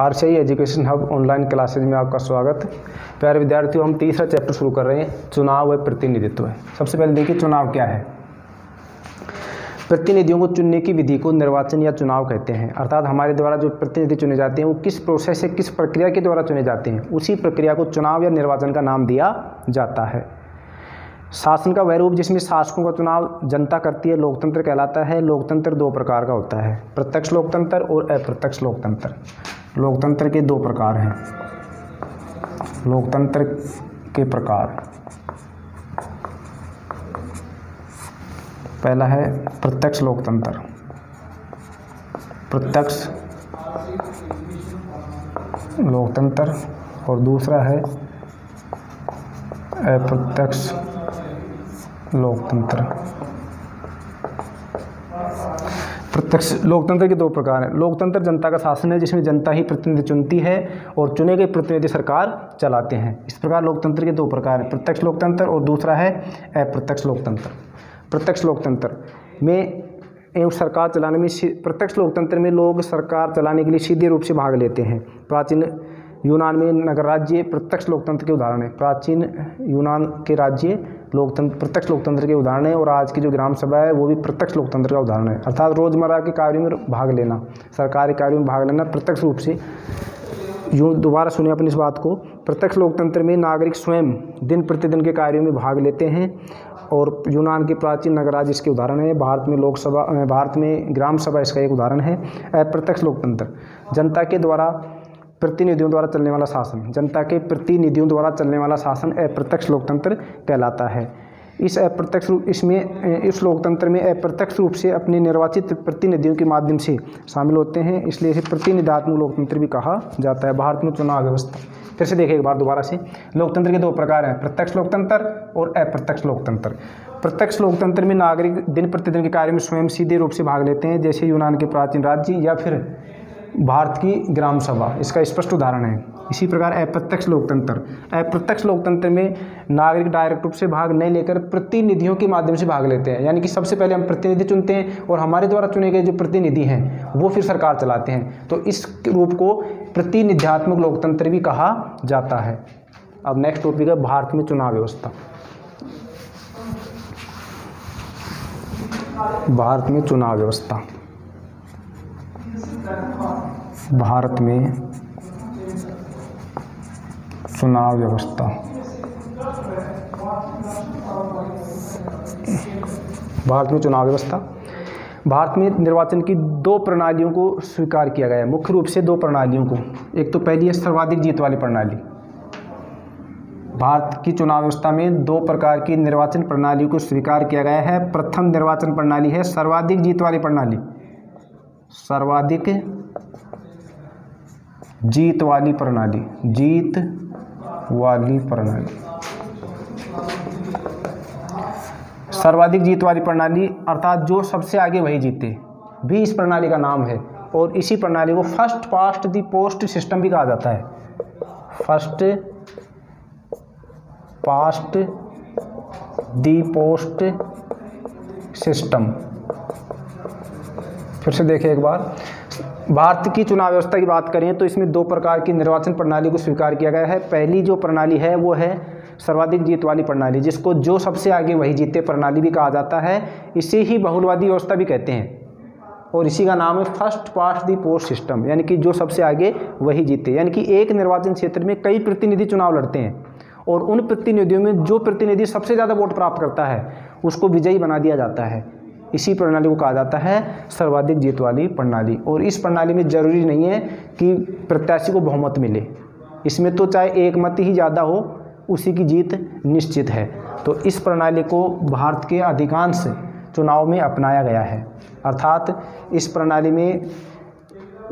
RCI education hub online classes में आपका स्वागत। प्यारे विद्यार्थियों, हम तीसरा चैप्टर शुरू कर रहे हैं, चुनाव व प्रतिनिधित्व। सबसे पहले देखिए चुनाव क्या है। प्रतिनिधियों को चुनने की विधि को निर्वाचन या चुनाव कहते हैं। अर्थात हमारे द्वारा जो प्रतिनिधि चुने जाते हैं वो किस प्रोसेस से, किस प्रक्रिया के द्वारा चुने जाते हैं, उसी प्रक्रिया को चुनाव या निर्वाचन का नाम दिया जाता है। शासन का वह रूप जिसमें शासकों का चुनाव जनता करती है लोकतंत्र कहलाता है। लोकतंत्र दो प्रकार का होता है, प्रत्यक्ष लोकतंत्र और अप्रत्यक्ष लोकतंत्र। लोकतंत्र के दो प्रकार हैं, लोकतंत्र के प्रकार पहला है प्रत्यक्ष लोकतंत्र। प्रत्यक्ष लोकतंत्र और दूसरा है अप्रत्यक्ष लोकतंत्र। प्रत्यक्ष लोकतंत्र के दो प्रकार हैं। लोकतंत्र जनता का शासन है जिसमें जनता ही प्रतिनिधि चुनती है और चुने गए प्रतिनिधि सरकार चलाते हैं। इस प्रकार लोकतंत्र के दो प्रकार हैं, प्रत्यक्ष लोकतंत्र और दूसरा है अप्रत्यक्ष लोकतंत्र। प्रत्यक्ष लोकतंत्र में सरकार चलाने में प्रत्यक्ष लोकतंत्र में लोग सरकार चलाने के लिए सीधे रूप से भाग लेते हैं। प्राचीन यूनान में नगर राज्य प्रत्यक्ष लोकतंत्र के उदाहरण हैं। प्राचीन यूनान के राज्य लोकतंत्र प्रत्यक्ष लोकतंत्र के उदाहरण हैं और आज की जो ग्राम सभा है वो भी प्रत्यक्ष लोकतंत्र का उदाहरण है। अर्थात रोजमर्रा के कार्यों में भाग लेना, सरकारी कार्यों में भाग लेना प्रत्यक्ष रूप से। यूँ दोबारा सुने अपनी इस बात को, प्रत्यक्ष लोकतंत्र में नागरिक स्वयं दिन प्रतिदिन के कार्यों में भाग लेते हैं और यूनान के प्राचीन नगराज इसके उदाहरण है। भारत में ग्राम सभा इसका एक उदाहरण है। अप्रत्यक्ष लोकतंत्र जनता के द्वारा प्रतिनिधियों द्वारा चलने वाला शासन, जनता के प्रतिनिधियों द्वारा चलने वाला शासन अप्रत्यक्ष लोकतंत्र कहलाता है। इस अप्रत्यक्ष इस लोकतंत्र में अप्रत्यक्ष रूप से अपने निर्वाचित प्रतिनिधियों के माध्यम से शामिल होते हैं, इसलिए इसे प्रतिनिधात्मक लोकतंत्र भी कहा जाता है। भारत में चुनाव व्यवस्था फिर से देखें एक बार दोबारा से। लोकतंत्र के दो प्रकार हैं, प्रत्यक्ष लोकतंत्र और अप्रत्यक्ष लोकतंत्र। प्रत्यक्ष लोकतंत्र में नागरिक दिन प्रतिदिन के कार्य में स्वयं सीधे रूप से भाग लेते हैं, जैसे यूनान के प्राचीन राज्य या फिर भारत की ग्राम सभा इसका स्पष्ट उदाहरण है। इसी प्रकार अप्रत्यक्ष लोकतंत्र, अप्रत्यक्ष लोकतंत्र में नागरिक डायरेक्ट रूप से भाग नहीं लेकर प्रतिनिधियों के माध्यम से भाग लेते हैं। यानी कि सबसे पहले हम प्रतिनिधि चुनते हैं और हमारे द्वारा चुने गए जो प्रतिनिधि हैं वो फिर सरकार चलाते हैं। तो इस रूप को प्रतिनिध्यात्मक लोकतंत्र भी कहा जाता है। अब नेक्स्ट टॉपिक है भारत में चुनाव व्यवस्था। भारत में चुनाव व्यवस्था, भारत में चुनाव व्यवस्था। भारत में चुनाव व्यवस्था, भारत में निर्वाचन की दो प्रणालियों को स्वीकार किया गया है, मुख्य रूप से दो प्रणालियों को। एक तो पहली है सर्वाधिक जीत वाली प्रणाली। भारत की चुनाव व्यवस्था में दो प्रकार की निर्वाचन प्रणालियों को स्वीकार किया गया है। प्रथम निर्वाचन प्रणाली है सर्वाधिक जीत वाली प्रणाली, सर्वाधिक जीत वाली प्रणाली, जीत वाली प्रणाली। सर्वाधिक जीत वाली प्रणाली अर्थात जो सबसे आगे वही जीते भी इस प्रणाली का नाम है और इसी प्रणाली को first past the post system भी कहा जाता है। First past the post system. फिर से देखें एक बार, भारत की चुनाव व्यवस्था की बात करें तो इसमें दो प्रकार की निर्वाचन प्रणाली को स्वीकार किया गया है। पहली जो प्रणाली है वो है सर्वाधिक जीत वाली प्रणाली, जिसको जो सबसे आगे वही जीते प्रणाली भी कहा जाता है। इसे ही बहुलवादी व्यवस्था भी कहते हैं और इसी का नाम है first past the post system, यानी कि जो सबसे आगे वही जीते। यानी कि एक निर्वाचन क्षेत्र में कई प्रतिनिधि चुनाव लड़ते हैं और उन प्रतिनिधियों में जो प्रतिनिधि सबसे ज़्यादा वोट प्राप्त करता है उसको विजयी बना दिया जाता है। इसी प्रणाली को कहा जाता है सर्वाधिक जीत वाली प्रणाली। और इस प्रणाली में जरूरी नहीं है कि प्रत्याशी को बहुमत मिले, इसमें तो चाहे एक मत ही ज़्यादा हो उसी की जीत निश्चित है। तो इस प्रणाली को भारत के अधिकांश चुनाव में अपनाया गया है। अर्थात इस प्रणाली में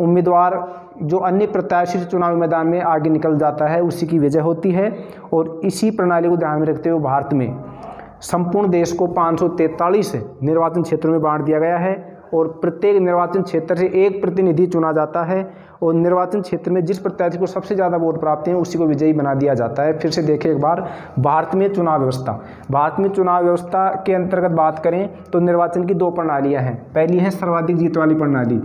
उम्मीदवार जो अन्य प्रत्याशी से चुनावी मैदान में आगे निकल जाता है उसी की विजय होती है। और इसी प्रणाली को ध्यान में रखते हुए भारत में संपूर्ण देश को 543 निर्वाचन क्षेत्रों में बांट दिया गया है और प्रत्येक निर्वाचन क्षेत्र से एक प्रतिनिधि चुना जाता है और निर्वाचन क्षेत्र में जिस प्रत्याशी को सबसे ज़्यादा वोट प्राप्त हैं उसी को विजयी बना दिया जाता है। फिर से देखें एक बार, भारत में चुनाव व्यवस्था। भारत में चुनाव व्यवस्था के अंतर्गत बात करें तो निर्वाचन की दो प्रणालियाँ हैं। पहली है सर्वाधिक जीत वाली प्रणाली,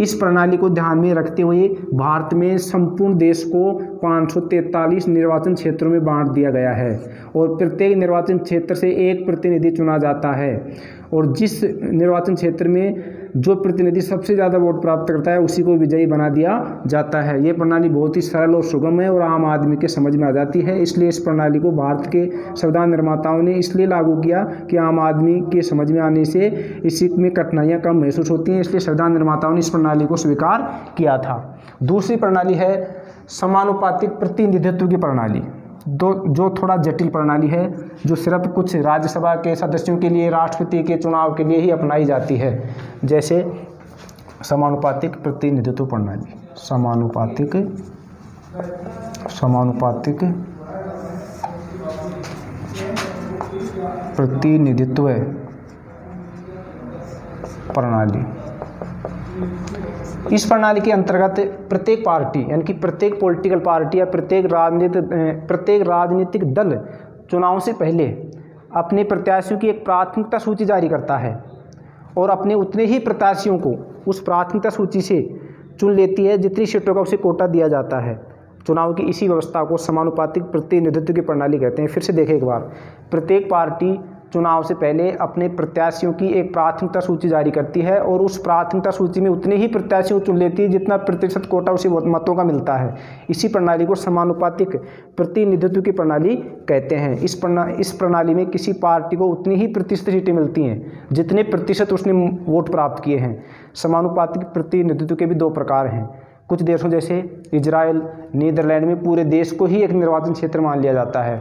इस प्रणाली को ध्यान में रखते हुए भारत में संपूर्ण देश को 543 निर्वाचन क्षेत्रों में बांट दिया गया है और प्रत्येक निर्वाचन क्षेत्र से एक प्रतिनिधि चुना जाता है और जिस निर्वाचन क्षेत्र में जो प्रतिनिधि सबसे ज़्यादा वोट प्राप्त करता है उसी को विजयी बना दिया जाता है। ये प्रणाली बहुत ही सरल और सुगम है और आम आदमी के समझ में आ जाती है, इसलिए इस प्रणाली को भारत के संविधान निर्माताओं ने इसलिए लागू किया कि आम आदमी के समझ में आने से इसी में कठिनाइयाँ कम महसूस होती हैं, इसलिए संविधान निर्माताओं ने इस प्रणाली को स्वीकार किया था। दूसरी प्रणाली है समानुपातिक प्रतिनिधित्व की प्रणाली, जो थोड़ा जटिल प्रणाली है, जो सिर्फ कुछ राज्यसभा के सदस्यों के लिए राष्ट्रपति के चुनाव के लिए ही अपनाई जाती है। जैसे समानुपातिक प्रतिनिधित्व प्रणाली, समानुपातिक प्रतिनिधित्व प्रणाली, इस प्रणाली के अंतर्गत प्रत्येक पार्टी यानी कि प्रत्येक पॉलिटिकल पार्टी या प्रत्येक राजनीतिक दल चुनाव से पहले अपने प्रत्याशियों की एक प्राथमिकता सूची जारी करता है और अपने उतने ही प्रत्याशियों को उस प्राथमिकता सूची से चुन लेती है जितनी सीटों का उसे कोटा दिया जाता है। चुनाव की इसी व्यवस्था को समानुपातिक प्रतिनिधित्व की प्रणाली कहते हैं। फिर से देखें एक बार, प्रत्येक पार्टी चुनाव से पहले अपने प्रत्याशियों की एक प्राथमिकता सूची जारी करती है और उस प्राथमिकता सूची में उतने ही प्रत्याशियों चुन लेती है जितना प्रतिशत कोटा उसे मतों का मिलता है। इसी प्रणाली को समानुपातिक प्रतिनिधित्व की प्रणाली कहते हैं। इस प्रणाली में किसी पार्टी को उतनी ही प्रतिशत सीटें मिलती हैं जितने प्रतिशत उसने वोट प्राप्त किए हैं। समानुपातिक प्रतिनिधित्व के भी दो प्रकार हैं। कुछ देशों जैसे इजराइल, नीदरलैंड में पूरे देश को ही एक निर्वाचन क्षेत्र मान लिया जाता है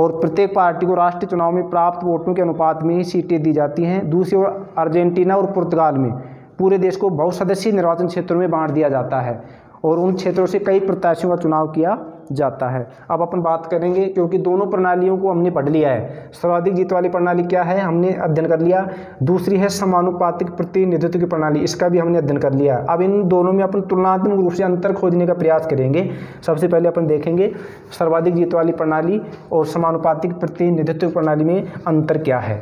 और प्रत्येक पार्टी को राष्ट्रीय चुनाव में प्राप्त वोटों के अनुपात में ही सीटें दी जाती हैं। दूसरी ओर अर्जेंटीना और पुर्तगाल में पूरे देश को बहुसदस्यीय निर्वाचन क्षेत्रों में बांट दिया जाता है और उन क्षेत्रों से कई प्रत्याशियों का चुनाव किया जाता है। अब अपन बात करेंगे, क्योंकि दोनों प्रणालियों को हमने पढ़ लिया है। सर्वाधिक जीत वाली प्रणाली क्या है हमने अध्ययन कर लिया। दूसरी है समानुपातिक प्रतिनिधित्व की प्रणाली, इसका भी हमने अध्ययन कर लिया। अब इन दोनों में अपन तुलनात्मक रूप से अंतर खोजने का प्रयास करेंगे। सबसे पहले अपन देखेंगे सर्वाधिक जीत वाली प्रणाली और समानुपातिक प्रतिनिधित्व प्रणाली में अंतर क्या है।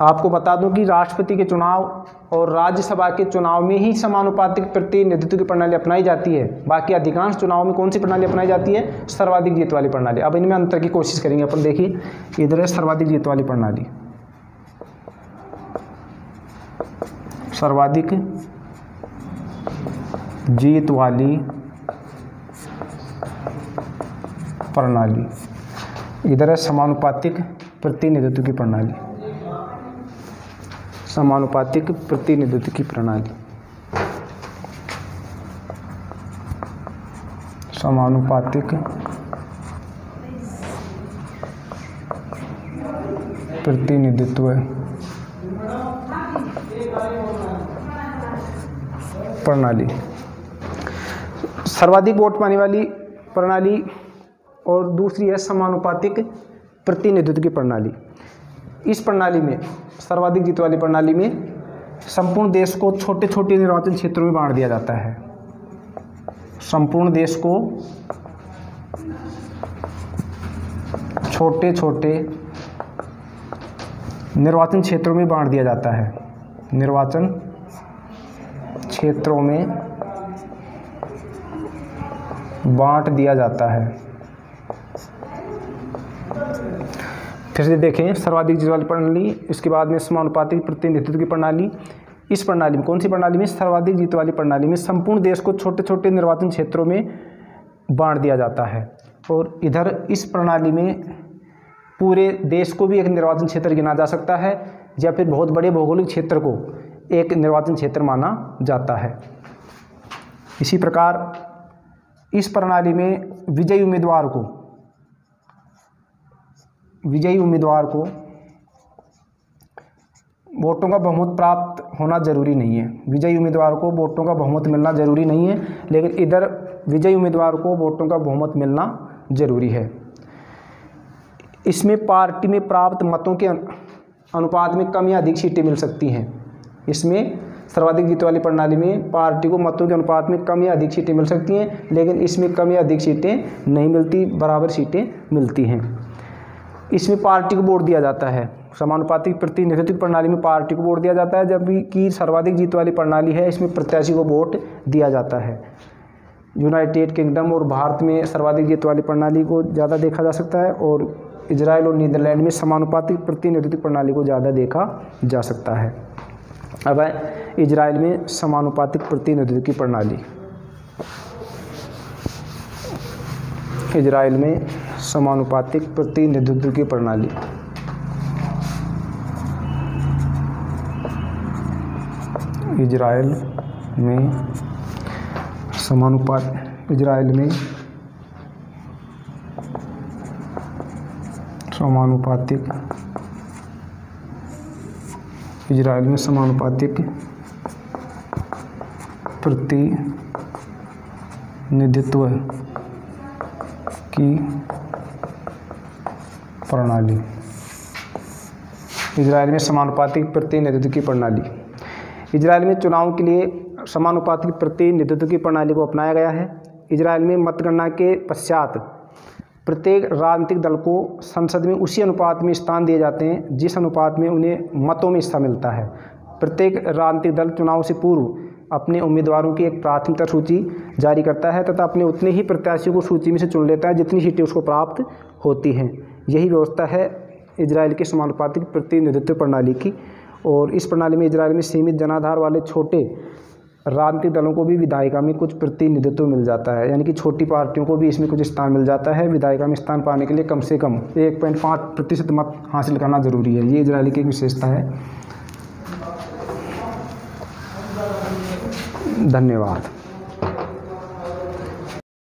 आपको बता दूं कि राष्ट्रपति के चुनाव और राज्यसभा के चुनाव में ही समानुपातिक प्रतिनिधित्व की प्रणाली अपनाई जाती है। बाकी अधिकांश चुनाव में कौन सी प्रणाली अपनाई जाती है? सर्वाधिक जीत वाली प्रणाली। अब इनमें अंतर की कोशिश करेंगे अपन। देखिए, इधर है सर्वाधिक जीत वाली प्रणाली, सर्वाधिक जीत वाली प्रणाली, इधर है समानुपातिक प्रतिनिधित्व की प्रणाली, समानुपातिक प्रतिनिधित्व की प्रणाली, समानुपातिक प्रतिनिधित्व प्रणाली। सर्वाधिक वोट पाने वाली प्रणाली और दूसरी है समानुपातिक प्रतिनिधित्व की प्रणाली। इस प्रणाली में, सर्वाधिक जीत वाली प्रणाली में, संपूर्ण देश को छोटे छोटे निर्वाचन क्षेत्रों में बांट दिया जाता है। संपूर्ण देश को छोटे छोटे निर्वाचन क्षेत्रों में बांट दिया जाता है, निर्वाचन क्षेत्रों में बांट दिया जाता है। फिर से देखें, सर्वाधिक जीत वाली प्रणाली, इसके बाद में समानुपातिक प्रतिनिधित्व की प्रणाली। इस प्रणाली में, कौन सी प्रणाली में? सर्वाधिक जीत वाली प्रणाली में संपूर्ण देश को छोटे छोटे निर्वाचन क्षेत्रों में बांट दिया जाता है और इधर इस प्रणाली में पूरे देश को भी एक निर्वाचन क्षेत्र गिना जा सकता है या फिर बहुत बड़े भौगोलिक क्षेत्र को एक निर्वाचन क्षेत्र माना जाता है। इसी प्रकार इस प्रणाली में विजयी उम्मीदवार को वोटों का बहुमत प्राप्त होना ज़रूरी नहीं है। विजयी उम्मीदवार को वोटों का बहुमत मिलना ज़रूरी नहीं है, लेकिन इधर विजयी उम्मीदवार को वोटों का बहुमत मिलना ज़रूरी है। इसमें पार्टी में प्राप्त मतों के अनुपात में कम या अधिक सीटें मिल सकती हैं। इसमें सर्वाधिक जीत वाली प्रणाली में पार्टी को मतों के अनुपात में कम या अधिक सीटें मिल सकती हैं, लेकिन इसमें कम या अधिक सीटें नहीं मिलती, बराबर सीटें मिलती हैं। इसमें पार्टी को वोट दिया जाता है समानुपातिक प्रतिनिधित्व प्रणाली में पार्टी को वोट दिया जाता है, जबकि सर्वाधिक जीत वाली प्रणाली है इसमें प्रत्याशी को वोट दिया जाता है। यूनाइटेड किंगडम और भारत में सर्वाधिक जीत वाली प्रणाली को ज़्यादा देखा जा सकता है, और इजराइल और नीदरलैंड में समानुपातिक प्रतिनिधित्व प्रणाली को ज़्यादा देखा जा सकता है। अब है इजराइल में समानुपातिक प्रतिनिधित्व की प्रणाली। इजराइल में समानुपातिक प्रतिनिधित्व की प्रणाली, इजराइल में समानुपात, इजराइल में समानुपातिक, इजराइल में समानुपातिक प्रतिनिधित्व की प्रणाली, इजराइल में समानुपातिक प्रतिनिधित्व की प्रणाली। इजराइल में चुनाव के लिए समानुपातिक प्रतिनिधित्व की प्रणाली को अपनाया गया है। इजराइल में मतगणना के पश्चात प्रत्येक राजनीतिक दल को संसद में उसी अनुपात में स्थान दिए जाते हैं जिस अनुपात में उन्हें मतों में हिस्सा मिलता है। प्रत्येक राजनीतिक दल चुनाव से पूर्व अपने उम्मीदवारों की एक प्राथमिकता सूची जारी करता है तथा अपने उतने ही प्रत्याशियों को सूची में से चुन लेता है जितनी सीटें उसको प्राप्त होती हैं। यही व्यवस्था है इजराइल की समानुपातिक प्रतिनिधित्व प्रणाली की, और इस प्रणाली में इजराइल में सीमित जनाधार वाले छोटे राजनीतिक दलों को भी विधायिका में कुछ प्रतिनिधित्व मिल जाता है, यानी कि छोटी पार्टियों को भी इसमें कुछ स्थान मिल जाता है। विधायिका में स्थान पाने के लिए कम से कम 1.5% मत हासिल करना जरूरी है। ये इजराइल की एक विशेषता है। धन्यवाद।